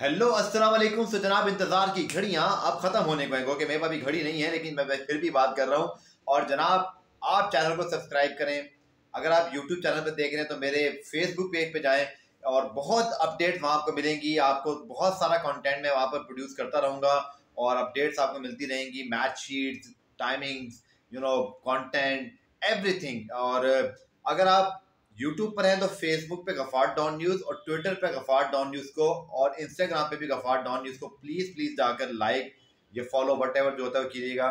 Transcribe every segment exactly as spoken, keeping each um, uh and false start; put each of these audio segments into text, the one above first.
Hello अस्सलाम वालेकुम। सो जनाब इंतज़ार की घड़ियाँ अब ख़त्म होने को हैं, क्योंकि मेरे पास भी घड़ी नहीं है, लेकिन मैं फिर भी बात कर रहा हूँ। और जनाब आप चैनल को सब्सक्राइब करें, अगर आप यूट्यूब चैनल पर देख रहे हैं तो मेरे फेसबुक पेज पे जाएं और बहुत अपडेट्स वहाँ आपको मिलेंगी। आपको बहुत सारा कॉन्टेंट मैं वहाँ पर प्रोड्यूस करता रहूँगा और अपडेट्स आपको मिलती रहेंगी, match sheets, timings, you know, content, everything. और अगर आप यूट्यूब पर हैं तो फेसबुक पे गफ्फार डॉन न्यूज़ और ट्विटर पे गफ्फार डॉन न्यूज़ को और इंस्टाग्राम पे भी गफ्फार डॉन न्यूज़ को प्लीज़ प्लीज़ जाकर लाइक या फॉलो वट एवर जो होता है वो कीजिएगा।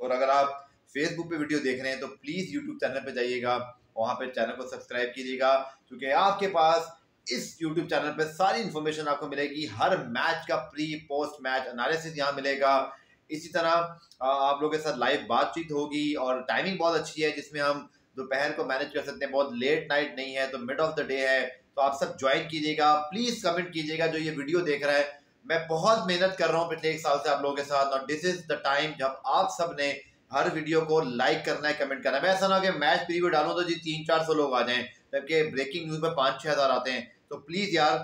और अगर आप फेसबुक पे वीडियो देख रहे हैं तो प्लीज़ यूट्यूब चैनल पे जाइएगा, वहाँ पे चैनल को सब्सक्राइब कीजिएगा, क्योंकि आपके पास इस यूट्यूब चैनल पर सारी इन्फॉर्मेशन आपको मिलेगी। हर मैच का प्री पोस्ट मैच एनालिसिस यहाँ मिलेगा। इसी तरह आप लोगों के साथ लाइव बातचीत होगी और टाइमिंग बहुत अच्छी है, जिसमें हम दोपहर को मैनेज कर सकते हैं, बहुत लेट नाइट नहीं है, तो मिड ऑफ द डे है। तो आप सब ज्वाइन कीजिएगा, प्लीज़ कमेंट कीजिएगा जो ये वीडियो देख रहा है। मैं बहुत मेहनत कर रहा हूँ पिछले एक साल से आप लोगों के साथ, और दिस इज़ द टाइम जब आप सब ने हर वीडियो को लाइक करना है, कमेंट करना है। ऐसा ना हो कि मैच प्रीव्यू डालूँ तो जी तीन चार सौ लोग आ जाएँ, जबकि ब्रेकिंग न्यूज़ पर पाँच छः हज़ार आते हैं। तो प्लीज़ यार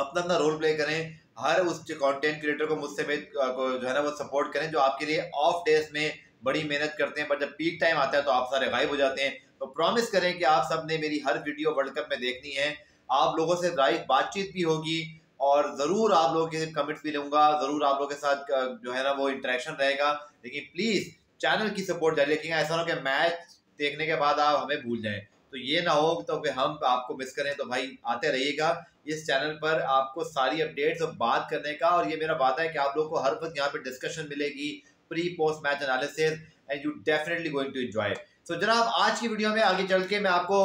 अपना अपना रोल प्ले करें, हर उस कॉन्टेंट क्रिएटर को मुझसे जो है ना वो सपोर्ट करें जो आपके लिए ऑफ डेज में बड़ी मेहनत करते हैं, पर जब पीक टाइम आता है तो आप सारे गायब हो जाते हैं। तो प्रॉमिस करें कि आप सब ने मेरी हर वीडियो वर्ल्ड कप में देखनी है। आप लोगों से लाइव बातचीत भी होगी और ज़रूर आप लोगों के कमेंट्स भी लूँगा, ज़रूर आप लोगों के साथ जो है ना वो इंटरेक्शन रहेगा। लेकिन प्लीज़ चैनल की सपोर्ट जारी रखेंगे, ऐसा ना हो कि मैच देखने के बाद आप हमें भूल जाएँ, तो ये ना हो तो फिर हम आपको मिस करें। तो भाई आते रहिएगा इस चैनल पर, आपको सारी अपडेट्स और बात करने का, और ये मेरा वादा है कि आप लोगों को हर वक्त यहाँ पर डिस्कशन मिलेगी, pre post match analysis, and you definitely going to enjoy. So जनाब आज की वीडियो में आगे चल के मैं आपको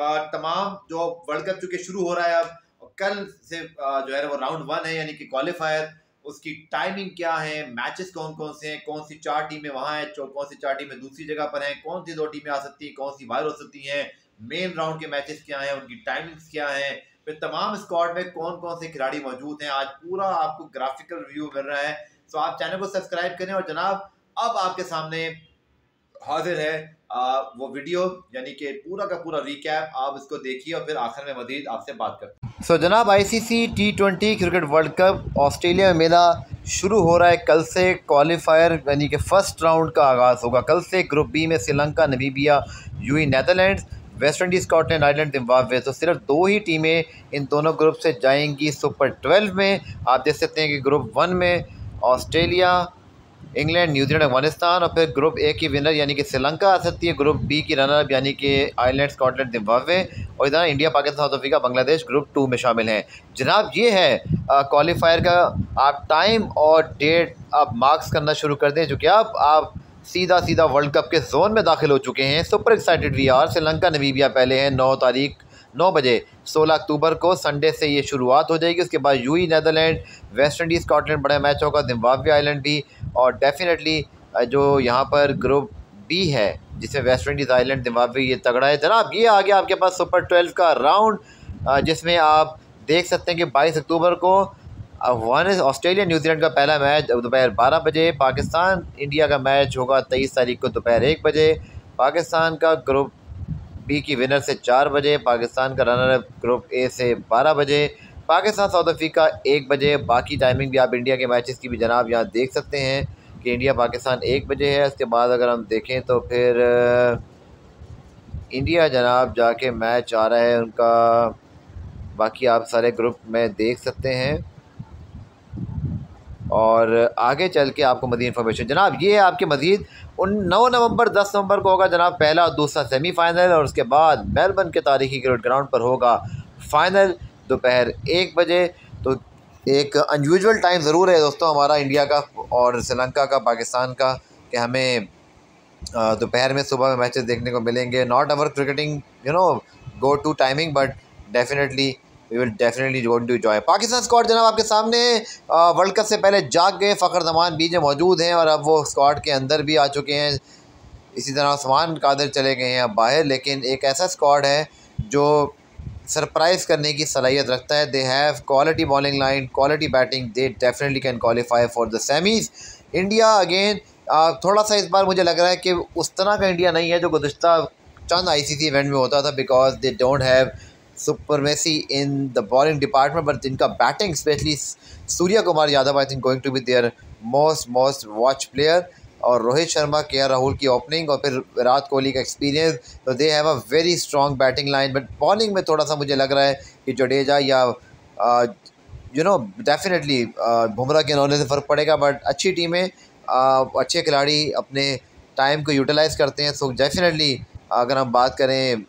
आ, तमाम जो वर्ल्ड कप चूँकि शुरू हो रहा है अब, और कल से आ, जो है वो राउंड वन है, यानी कि क्वालिफायर, उसकी टाइमिंग क्या है, मैचेस कौन कौन से हैं, कौन सी चार टीमें वहाँ हैं, कौन सी चार टीमें दूसरी जगह पर हैं, कौन सी दो टीमें आ सकती हैं, कौन सी बाहर हो सकती हैं, मेन राउंड के मैचेस क्या हैं, उनकी टाइमिंग्स क्या हैं, फिर तमाम स्क्वाड में कौन कौन से खिलाड़ी मौजूद हैं, आज पूरा आपको ग्राफिकल रिव्यू मिल रहा है। तो आप चैनल को सब्सक्राइब करें। और जनाब अब आपके सामने हाजिर है आ, वो वीडियो, यानी कि पूरा का पूरा रिकैप, आप इसको देखिए और फिर आखिर में मजीद आपसे बात करते हैं। सो जनाब ICC T twenty cricket world cup Australia में मेला शुरू हो रहा है। कल से क्वालिफायर यानी कि फ़र्स्ट राउंड का आगाज़ होगा। कल से ग्रुप बी में Sri Lanka, Namibia, UAE, Netherlands, West Indies, Scotland, Ireland, Zimbabwe. तो सिर्फ दो ही टीमें इन दोनों ग्रुप से जाएंगी सुपर ट्वेल्व में। आप देख सकते हैं कि ग्रुप वन में ऑस्ट्रेलिया, इंग्लैंड, न्यूजीलैंड, अफगानिस्तान, और फिर ग्रुप ए की विनर यानी कि श्रीलंका आ सकती है, ग्रुप बी की रनरअप यानी कि आयरलैंड, स्कॉटलैंड, जिम्बाब्वे, और इधर India, Pakistan, South Africa, Bangladesh group two में शामिल हैं। जनाब ये है क्वालिफायर का। आप टाइम और डेट आप मार्क्स करना शुरू कर दें, चूँकि अब आप सीधा सीधा वर्ल्ड कप के जोन में दाखिल हो चुके हैं। Super excited we are. Sri Lanka, Namibia पहले हैं, नौ तारीख नौ बजे सोलह अक्टूबर को संडे से ये शुरुआत हो जाएगी। उसके बाद UAE, Netherland, West Indies, Scotland बड़ा मैच होगा, जिम्बाब्वे, आयरलैंड भी, और डेफिनेटली जो यहाँ पर ग्रुप बी है जिसमें वेस्ट इंडीज़, आयरलैंड, जिम्बाब्वे ये तगड़ा है। जनाब ये आ गया आपके पास सुपर ट्वेल्व का राउंड, जिसमें आप देख सकते हैं कि बाईस अक्टूबर को अफगानिस्तान, ऑस्ट्रेलिया, न्यूजीलैंड का पहला मैच दोपहर बारह बजे, पाकिस्तान इंडिया का मैच होगा तेईस तारीख को दोपहर एक बजे, पाकिस्तान का ग्रुप बी की विनर से चार बजे, पाकिस्तान का रनर ग्रुप ए से बारह बजे, पाकिस्तान साउथ अफ्रीका एक बजे। बाकी टाइमिंग भी आप इंडिया के मैचेस की भी जनाब यहाँ देख सकते हैं कि इंडिया पाकिस्तान एक बजे है। उसके बाद अगर हम देखें तो फिर इंडिया जनाब जाके मैच आ रहा है उनका, बाकी आप सारे ग्रुप में देख सकते हैं। और आगे चल के आपको मज़ीद इन्फॉर्मेशन जनाब ये आपके मज़ीद उन नौ नवंबर, दस नवंबर को होगा जनाब पहला और दूसरा सेमीफ़ाइनल, और उसके बाद मेलबर्न के तारीखी क्रिकेट ग्राउंड पर होगा फ़ाइनल दोपहर एक बजे। तो एक अनयूजुअल टाइम ज़रूर है दोस्तों हमारा, इंडिया का और श्रीलंका का, पाकिस्तान का, कि हमें दोपहर में सुबह में मैचेस देखने को मिलेंगे। Not our cricketing you know go to timing, but definitely we will definitely going to enjoy. Pakistan squad जनाब आपके सामने वर्ल्ड कप से पहले जाग गए, फ़खर जमान बीच में मौजूद हैं और अब वो स्क्वाड के अंदर भी आ चुके हैं। इसी तरह उस्मान कादर चले गए हैं अब बाहर, लेकिन एक ऐसा स्क्वाड है जो सरप्राइज़ करने की सलाहियत रखता है। They have quality bowling line, quality batting, they definitely can qualify for the semis. India again थोड़ा सा इस बार मुझे लग रहा है कि उस तरह का इंडिया नहीं है जो गुज़श्ता चंद आई सी सी इवेंट में होता था, because they don't have supremacy in the bowling department, but इनका batting, especially Suryakumar Yadav, I think going to be their most most watch player. और रोहित शर्मा, के आर राहुल की ओपनिंग और फिर विराट कोहली का एक्सपीरियंस, तो they have a very strong batting line. But bowling में थोड़ा सा मुझे लग रहा है कि जडेजा या यू नो डेफिनेटली बुमराह के नॉलेज से फ़र्क पड़ेगा. बट अच्छी टीमें, uh, अच्छे खिलाड़ी अपने टाइम को यूटिलाइज करते हैं. सो so डेफिनेटली अगर हम बात करें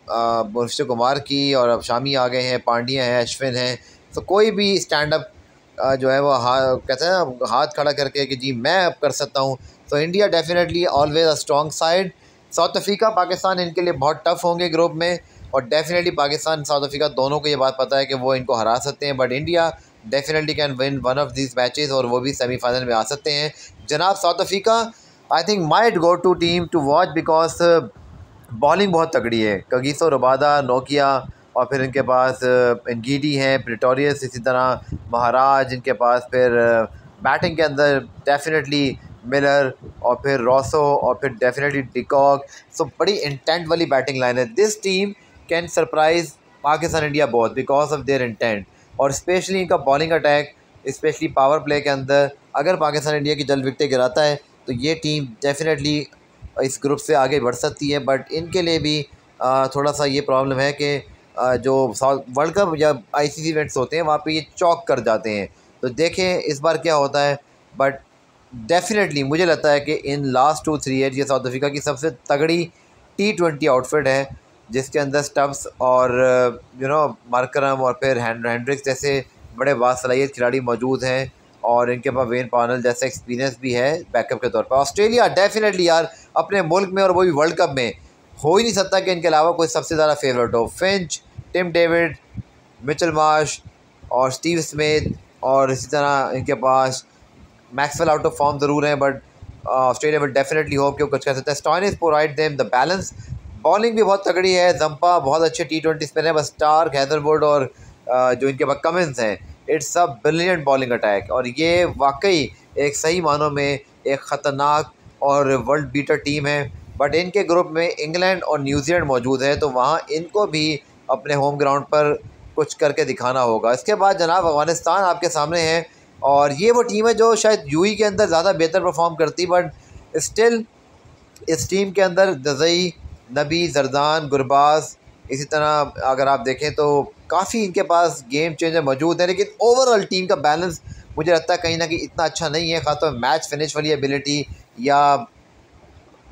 मुर्शिद कुमार की, और अब शामी आ गए हैं, पांड्या हैं, अश्विन हैं, तो कोई भी स्टैंड अप जो है वो हाथ कहते हैं हाथ खड़ा करके कि जी मैं अब कर सकता हूँ. तो India definitely always a strong side. South Africa, Pakistan इनके लिए बहुत टफ होंगे ग्रुप में, और डेफिनेटली पाकिस्तान, साउथ अफ्रीका दोनों को ये बात पता है कि वो इनको हरा सकते हैं. But India definitely can win one of these matches, और वो भी सेमीफाइनल में आ सकते हैं. जनाब, South Africa I think might go to team to watch, because bowling बहुत तगड़ी है. कगिसो रबादा, नोकिया, और फिर इनके पास एनगीडी हैं, प्रिटोरियस, इसी तरह महाराज. इनके पास फिर बैटिंग के अंदर डेफिनेटली मिलर, और फिर रॉसो, और फिर डेफिनेटली डे कॉक. सो बड़ी इंटेंट वाली बैटिंग लाइन है. This team can surprise Pakistan, India both, because of their intent. और स्पेशली इनका bowling attack, specially power play के अंदर, अगर पाकिस्तान इंडिया की जल्द विकटें गिराता है तो ये टीम डेफिनेटली इस ग्रुप से आगे बढ़ सकती है. बट इनके लिए भी थोड़ा सा ये प्रॉब्लम है कि जो साउथ वर्ल्ड कप या आईसीसी इवेंट्स होते हैं, वहाँ पे ये चौक कर जाते हैं. तो देखें इस बार क्या होता है. बट डेफिनेटली मुझे लगता है कि in last two three year ये साउथ अफ्रीका की सबसे तगड़ी टी ट्वेंटी आउटफिट है, जिसके अंदर स्टब्स और यू नो मार्करम और फिर हेंड्रिक्स जैसे बड़े बासलाहियत खिलाड़ी मौजूद हैं, और इनके पास वेन पानल जैसा एक्सपीरियंस भी है बैकअप के तौर पर. ऑस्ट्रेलिया डेफिनेटली यार अपने मुल्क में, और वो भी वर्ल्ड कप में, हो ही नहीं सकता कि इनके अलावा कोई सबसे ज़्यादा फेवरेट हो. Finch, Tim David, Mitchell Marsh और स्टीव स्मिथ, और इसी तरह इनके पास मैक्सवेल आउट ऑफ फॉर्म ज़रूर हैं, बट ऑस्ट्रेलिया में डेफिनेटली होप कि वो कुछ कर सकते हैं. Stoinis provide them the balance. Bowling भी बहुत तगड़ी है. जम्पा बहुत अच्छे टी ट्वेंटी स्पिनर है, बस स्टार्क, हैदरवुड और uh, जो इनके पास कमिंस हैं, it's a brilliant bowling attack. और ये वाकई एक सही मानों में एक ख़तरनाक और वर्ल्ड बीटर टीम है. बट इनके ग्रुप में इंग्लैंड और न्यूजीलैंड मौजूद है, तो वहाँ इनको भी अपने होम ग्राउंड पर कुछ करके दिखाना होगा. इसके बाद जनाब अफगानिस्तान आपके सामने है, और ये वो टीम है जो शायद यूई के अंदर ज़्यादा बेहतर परफॉर्म करती, बट स्टिल इस टीम के अंदर दज़ई, नबी, जरदान, गुरबाज, इसी तरह अगर आप देखें तो काफ़ी इनके पास गेम चेंजर मौजूद हैं. लेकिन ओवरऑल टीम का बैलेंस मुझे लगता है कहीं ना कहीं इतना अच्छा नहीं है, खासतौर पर मैच फिनिश वाली एबिलिटी या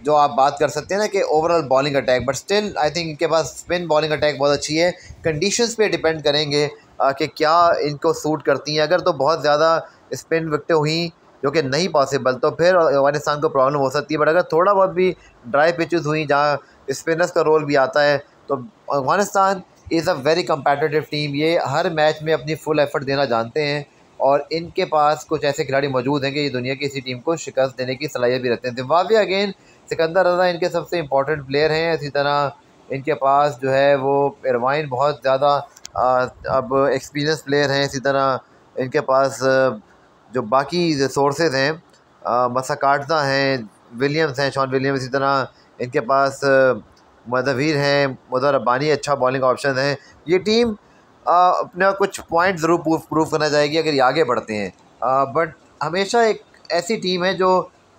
जो आप बात कर सकते हैं ना कि overall bowling attack. But still I think इनके पास स्पिन बॉलिंग अटैक बहुत अच्छी है. कंडीशंस पे डिपेंड करेंगे कि क्या इनको सूट करती हैं. अगर तो बहुत ज़्यादा स्पिन विकटें हुई, जो कि नहीं पॉसिबल, तो फिर अफगानिस्तान को प्रॉब्लम हो सकती है. बट अगर थोड़ा बहुत भी ड्राई पिचेस हुई जहाँ स्पिनर्स का रोल भी आता है, तो Afghanistan is a very competitive team. ये हर मैच में अपनी फुल एफर्ट देना जानते हैं, और इनके पास कुछ ऐसे खिलाड़ी मौजूद हैं कि ये दुनिया की इसी टीम को शिकस्त देने की सलाहियत भी रखते हैं. जिम्बाब्वे अगेन, सिकंदर रज़ा इनके सबसे इम्पॉर्टेंट प्लेयर हैं. इसी तरह इनके पास जो है वो एरवाइन बहुत ज़्यादा अब एक्सपीरियंस प्लेयर हैं. इसी तरह इनके पास जो बाकी सोर्सेज हैं, मसाकाटजा हैं, विलियम्स हैं, शॉन विलियम्स. इसी तरह इनके पास मदवीर हैं, मदर रब्बानी अच्छा बॉलिंग ऑप्शन है. ये टीम अपना कुछ पॉइंट ज़रूर प्रूफ प्रूफ करना चाहेगी अगर ये आगे बढ़ते हैं. बट हमेशा एक ऐसी टीम है जो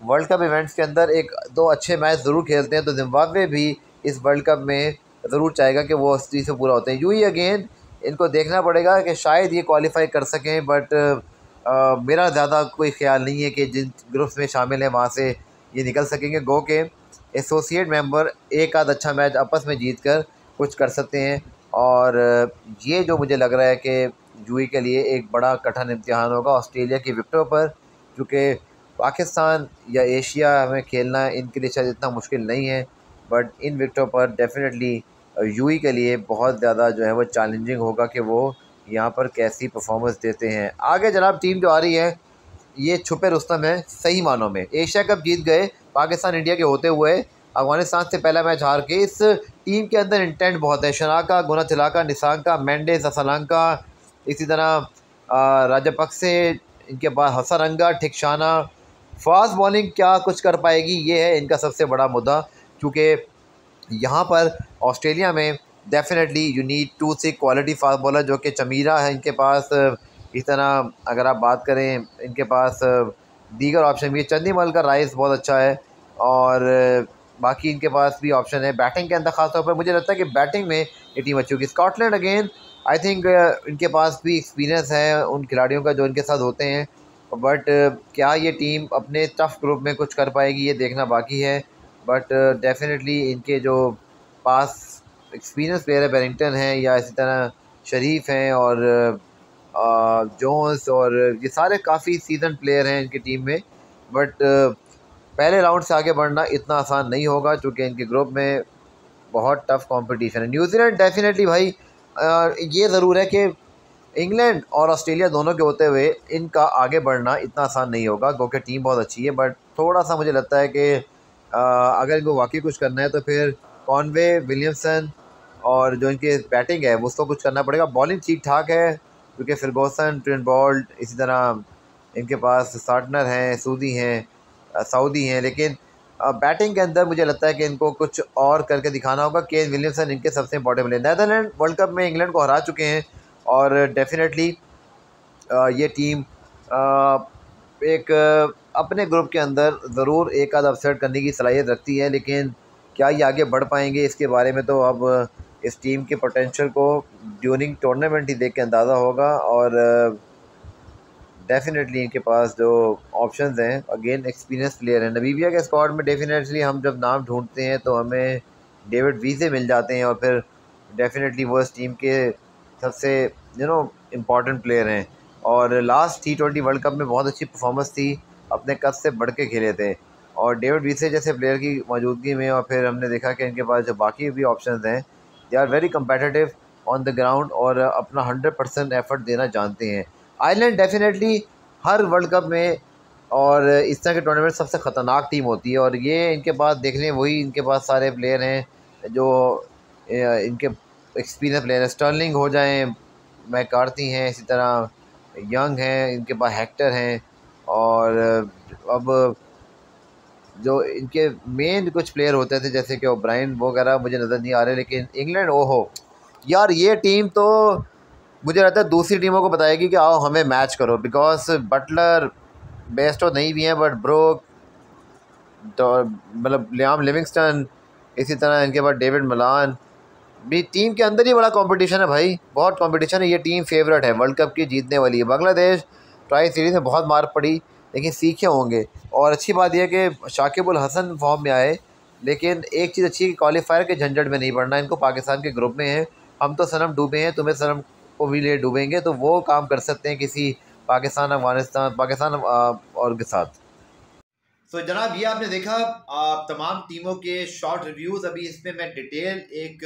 वर्ल्ड कप इवेंट्स के अंदर एक दो अच्छे मैच ज़रूर खेलते हैं, तो जिम्बाब्वे भी इस वर्ल्ड कप में ज़रूर चाहेगा कि वो इस चीज़ से पूरा होते हैं. यूई अगेन इनको देखना पड़ेगा कि शायद ये क्वालिफाई कर सकें, बट आ, मेरा ज़्यादा कोई ख्याल नहीं है कि जिन ग्रुप्स में शामिल हैं वहाँ से ये निकल सकेंगे. गो के एसोसिएट मेंबर एक आध अच्छा मैच आपस में जीत कर कुछ कर सकते हैं, और ये जो मुझे लग रहा है कि यूई के लिए एक बड़ा कठिन इम्तिहान होगा ऑस्ट्रेलिया की विकटों पर, क्योंकि पाकिस्तान या एशिया में खेलना इनके लिए शायद इतना मुश्किल नहीं है, बट इन विकटों पर डेफिनेटली यूई के लिए बहुत ज़्यादा जो है वो चैलेंजिंग होगा कि वो यहाँ पर कैसी परफॉर्मेंस देते हैं. आगे जनाब टीम जो आ रही है ये छुपे रुस्तम है सही मानों में. एशिया कप जीत गए पाकिस्तान इंडिया के होते हुए, अफगानिस्तान से पहला मैच हार के. इस टीम के अंदर इंटेंट बहुत है. शनाका, गुना थिलाका, निसांका, मेंडेस, असलांका, इसी तरह राजापक्से, इनके बाद हसरंगा, ठिकशाना. फास्ट बॉलिंग क्या कुछ कर पाएगी, ये है इनका सबसे बड़ा मुद्दा, क्योंकि यहाँ पर ऑस्ट्रेलिया में definitely you need to say quality fast bowler जो कि चमीरा है इनके पास। इस तरह अगर आप बात करें इनके पास दीगर ऑप्शन भी है, चंदीमल का राइस बहुत अच्छा है और बाकी इनके पास भी ऑप्शन है बैटिंग के अंदर। खासतौर पर मुझे लगता है कि बैटिंग में ये टीम अच्छी होगी। स्कॉटलैंड अगेन आई थिंक इनके पास भी एक्सपीरियंस है उन खिलाड़ियों का जो इनके साथ होते हैं, बट क्या ये टीम अपने टफ ग्रुप में कुछ कर पाएगी ये देखना बाकी है। बट डेफिनेटली इनके जो पास एक्सपीरियंस प्लेयर है बेरिंगटन है या इसी तरह शरीफ हैं और जोन्स और ये सारे काफ़ी सीजन प्लेयर हैं इनकी टीम में, बट पहले राउंड से आगे बढ़ना इतना आसान नहीं होगा क्योंकि इनके ग्रुप में बहुत टफ कंपटीशन है। न्यूजीलैंड डेफिनेटली भाई आ, ये ज़रूर है कि इंग्लैंड और ऑस्ट्रेलिया दोनों के होते हुए इनका आगे बढ़ना इतना आसान नहीं होगा क्योंकि टीम बहुत अच्छी है, बट थोड़ा सा मुझे लगता है कि आ, अगर इनको वाकई कुछ करना है तो फिर कॉनवे, विलियमसन और जो इनकी बैटिंग है उसको कुछ करना पड़ेगा। बॉलिंग ठीक ठाक है क्योंकि फर्गूसन, ट्रेंट बोल्ट, इसी तरह इनके पास सार्टनर हैं, सूदी हैं, सऊदी हैं, लेकिन बैटिंग के अंदर मुझे लगता है कि इनको कुछ और करके दिखाना होगा। केन विलियमसन इनके सबसे important player. Netherland world cup में इंग्लैंड को हरा चुके हैं और डेफिनेटली ये टीम एक अपने ग्रुप के अंदर ज़रूर एक आध अपसेट करने की सलाहियत रखती है, लेकिन क्या ये आगे बढ़ पाएंगे इसके बारे में तो अब इस टीम के पोटेंशियल को ड्यूरिंग टूर्नामेंट ही देख के अंदाज़ा होगा। और डेफिनेटली इनके पास जो ऑप्शंस हैं अगेन एक्सपीरियंस प्लेयर हैं। नमीबिया के स्क्वाड में डेफिनेटली हम जब नाम ढूंढते हैं तो हमें डेविड वीजे मिल जाते हैं और फिर डेफिनेटली वो इस टीम के सबसे यू नो इम्पॉर्टेंट प्लेयर हैं। और last T twenty world cup में बहुत अच्छी परफॉर्मेंस थी, अपने कद से बढ़ के खेले थे और डेविड वीसे जैसे प्लेयर की मौजूदगी में, और फिर हमने देखा कि इनके पास जो बाकी भी ऑप्शंस हैं they are very competitive on the ground और अपना हंड्रेड परसेंट एफर्ट देना जानते हैं। आयरलैंड डेफिनेटली हर वर्ल्ड कप में और इस तरह के टूर्नामेंट सबसे ख़तरनाक टीम होती है और ये इनके पास देख लें वही इनके पास सारे प्लेयर हैं जो इनके एक्सपीरियंस प्लेयर हैं। स्टर्लिंग हो जाएँ, मैकार्थी हैं, इसी तरह यंग हैं, इनके पास हेक्टर हैं और अब जो इनके मेन कुछ प्लेयर होते थे जैसे कि ओब्रायन वगैरह मुझे नज़र नहीं आ रहे। लेकिन इंग्लैंड ओहो यार ये टीम तो मुझे लगता है दूसरी टीमों को बताएगी कि आओ हमें मैच करो, बिकॉज बटलर बेस्ट तो नहीं भी हैं बट ब्रोक तो मतलब लियाम लिविंगस्टन, इसी तरह इनके पास डेविड मिलान भी। टीम के अंदर ही बड़ा कंपटीशन है भाई, बहुत कंपटीशन है। ये टीम फेवरेट है, वर्ल्ड कप की जीतने वाली है। बांग्लादेश ट्राई सीरीज़ में बहुत मार पड़ी लेकिन सीखे होंगे और अच्छी बात यह है कि शाकिबुल हसन फॉर्म में आए, लेकिन एक चीज़ अच्छी है कि क्वालिफायर के झंझट में नहीं पड़ना। इनको पाकिस्तान के ग्रुप में है, हम तो सनम डूबे हैं, तुम्हें सनम को भी ले डूबेंगे, तो वो काम कर सकते हैं किसी पाकिस्तान अफगानिस्तान पाकिस्तान और के साथ। सो so, जनाब ये आपने देखा आप तमाम टीमों के शॉर्ट रिव्यूज़। अभी इसमें मैं डिटेल एक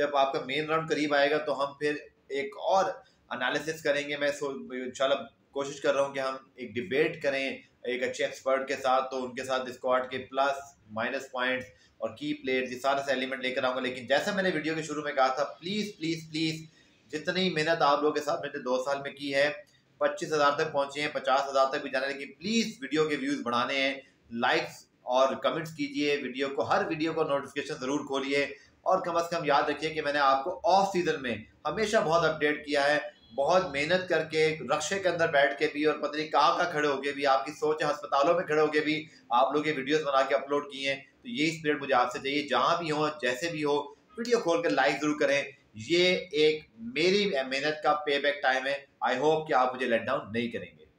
जब आपका मेन राउंड करीब आएगा तो हम फिर एक और एनालिसिस करेंगे। मैं इंशाल्लाह कोशिश कर रहा हूँ कि हम एक डिबेट करें एक अच्छे एक्सपर्ट के साथ, तो उनके साथ स्क्वाड के प्लस माइनस पॉइंट्स और की प्लेयर्स ये सारा सा एलिमेंट लेकर आऊँगा। लेकिन जैसा मैंने वीडियो के शुरू में कहा था, प्लीज़ प्लीज़ प्लीज़ जितनी मेहनत आप लोगों के साथ मैंने दो साल में की है, पच्चीस हज़ार तक पहुँचे हैं, पचास हज़ार तक भी जाने, लेकिन प्लीज़ वीडियो के व्यूज़ बढ़ाने हैं, लाइक्स और कमेंट्स कीजिए, वीडियो को हर वीडियो को नोटिफिकेशन ज़रूर खोलिए और कम अज़ कम याद रखिए कि मैंने आपको ऑफ सीज़न में हमेशा बहुत अपडेट किया है, बहुत मेहनत करके रक्षे के अंदर बैठ के भी और पता नहीं कहाँ कहाँ खड़े होके भी, आपकी सोच अस्पतालों में खड़े होके भी आप लोग ये वीडियोस बना के अपलोड किए हैं। तो यही स्पिरिट मुझे आपसे चाहिए, जहाँ भी हो जैसे भी हो वीडियो खोल कर लाइक ज़रूर करें। ये एक मेरी मेहनत का पे बैक टाइम है। आई होप कि आप मुझे लेट डाउन नहीं करेंगे।